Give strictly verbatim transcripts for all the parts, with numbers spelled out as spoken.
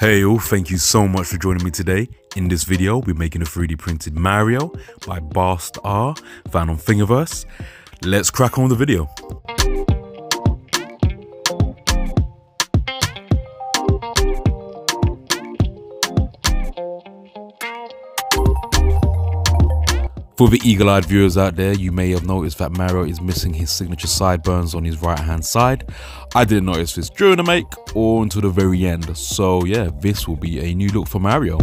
Hey all, thank you so much for joining me today. In this video, we're making a three D printed Mario by Bast R, found on Thingiverse. Let's crack on with the video. For the eagle-eyed viewers out there, you may have noticed that Mario is missing his signature sideburns on his right-hand side. I didn't notice this during the make or until the very end, so yeah, this will be a new look for Mario.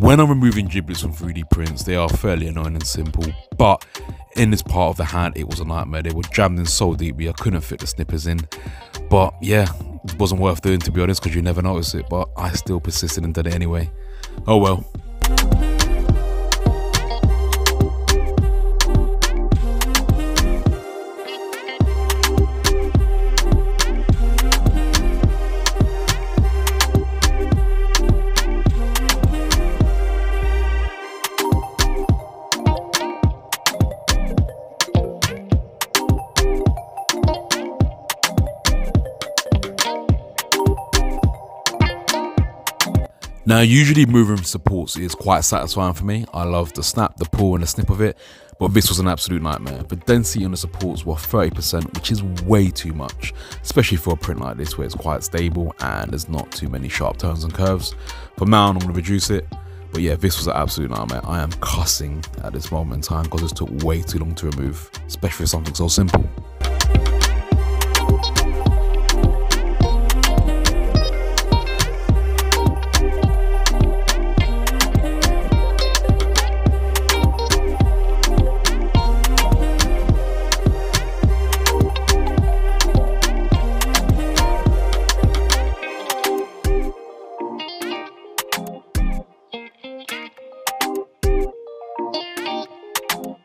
When I'm removing giblets from three D prints, they are fairly annoying and simple, but in this part of the hand, it was a nightmare. They were jammed in so deeply, I couldn't fit the snippers in. But yeah, it wasn't worth doing, to be honest, because you never notice it, but I still persisted and did it anyway. Oh well. Now, usually moving supports is quite satisfying for me. I love the snap, the pull and the snip of it, but this was an absolute nightmare. The density on the supports were thirty percent, which is way too much, especially for a print like this where it's quite stable and there's not too many sharp turns and curves. From now on, I'm gonna reduce it. But yeah, this was an absolute nightmare. I am cussing at this moment in time because this took way too long to remove, especially for something so simple.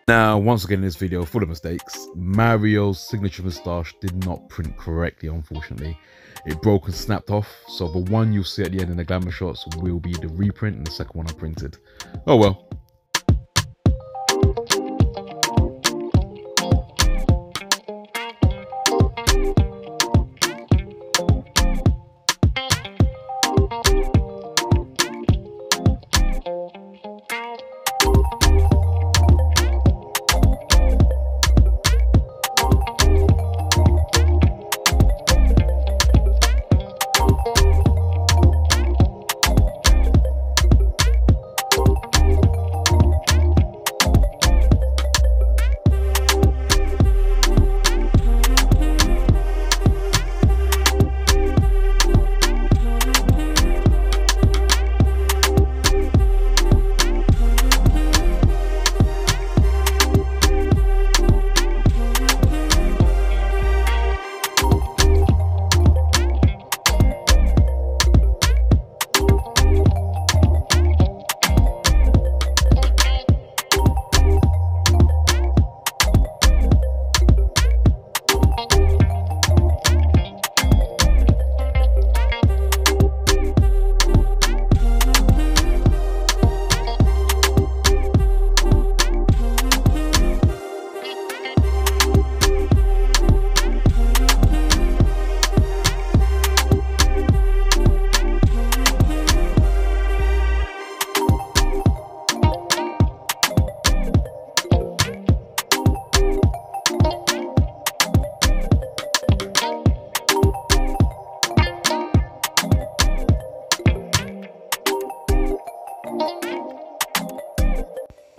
Now, once again in this video, full of mistakes, Mario's signature moustache did not print correctly, unfortunately. It broke and snapped off, so the one you'll see at the end in the glamour shots will be the reprint and the second one I printed. Oh well.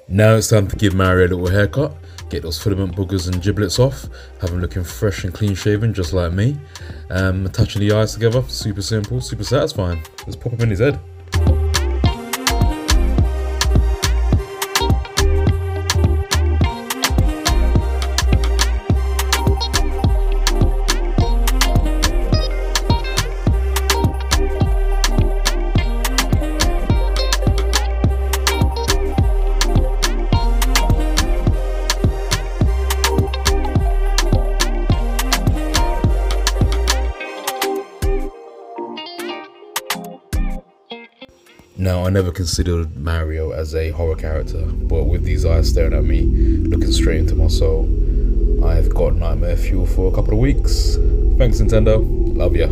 Now it's time to give Mario a little haircut, get those filament boogers and giblets off, have him looking fresh and clean shaven just like me. Um, attaching the eyes together, super simple, super satisfying. Let's pop him in his head. Now, I never considered Mario as a horror character, but with these eyes staring at me, looking straight into my soul, I have got nightmare fuel for a couple of weeks. Thanks, Nintendo. Love ya.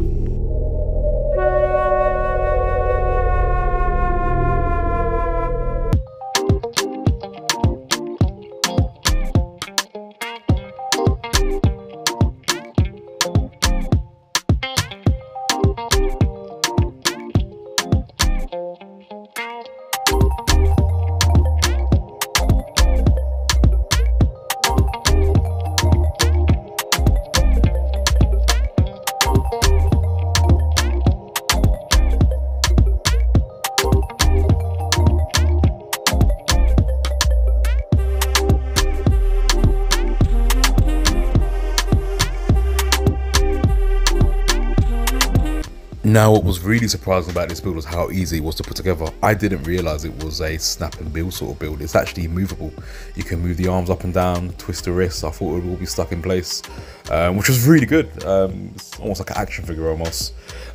Now, what was really surprising about this build was how easy it was to put together. I didn't realise it was a snap and build sort of build. It's actually movable. You can move the arms up and down, twist the wrists. I thought it would all be stuck in place, um, which was really good. Um, it's almost like an action figure almost.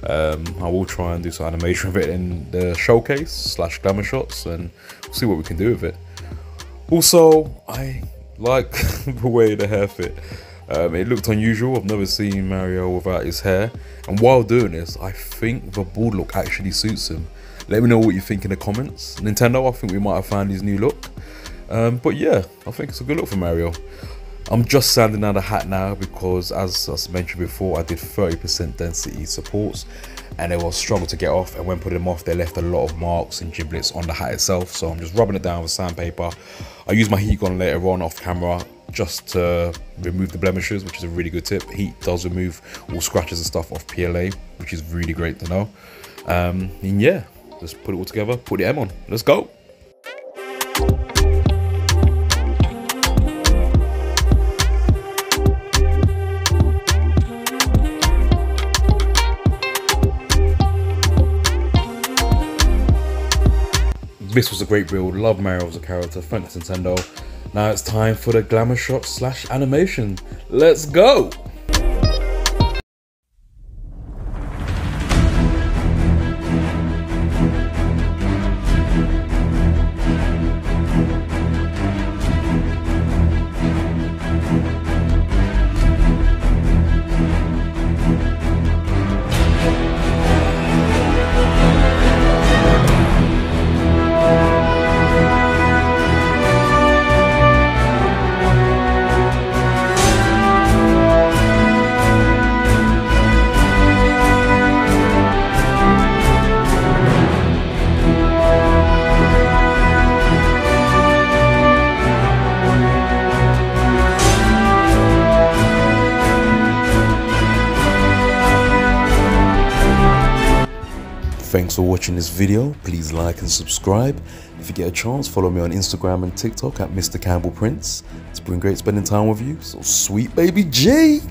Um, I will try and do some animation of it in the showcase slash glamour shots and we'll see what we can do with it. Also, I like the way the hair fit. Um, it looked unusual. I've never seen Mario without his hair, and while doing this, I think the bald look actually suits him. Let me know what you think in the comments. Nintendo, I think we might have found his new look, um, but yeah, I think it's a good look for Mario. I'm just sanding down the hat now because, as I mentioned before, I did thirty percent density supports, and they were struggle to get off, and when putting them off, they left a lot of marks and giblets on the hat itself, so I'm just rubbing it down with sandpaper. I use my heat gun later on off camera just to remove the blemishes, which is a really good tip. Heat does remove all scratches and stuff off P L A, which is really great to know. Um, and yeah, just put it all together, put the M on, let's go. This was a great build. Love Mario as a character. Thanks, Nintendo. Now it's time for the glamour shot slash animation. Let's go! Thanks for watching this video. Please like and subscribe. If you get a chance, follow me on Instagram and TikTok at Mr Campbell Prints. It's been great spending time with you. So sweet baby G.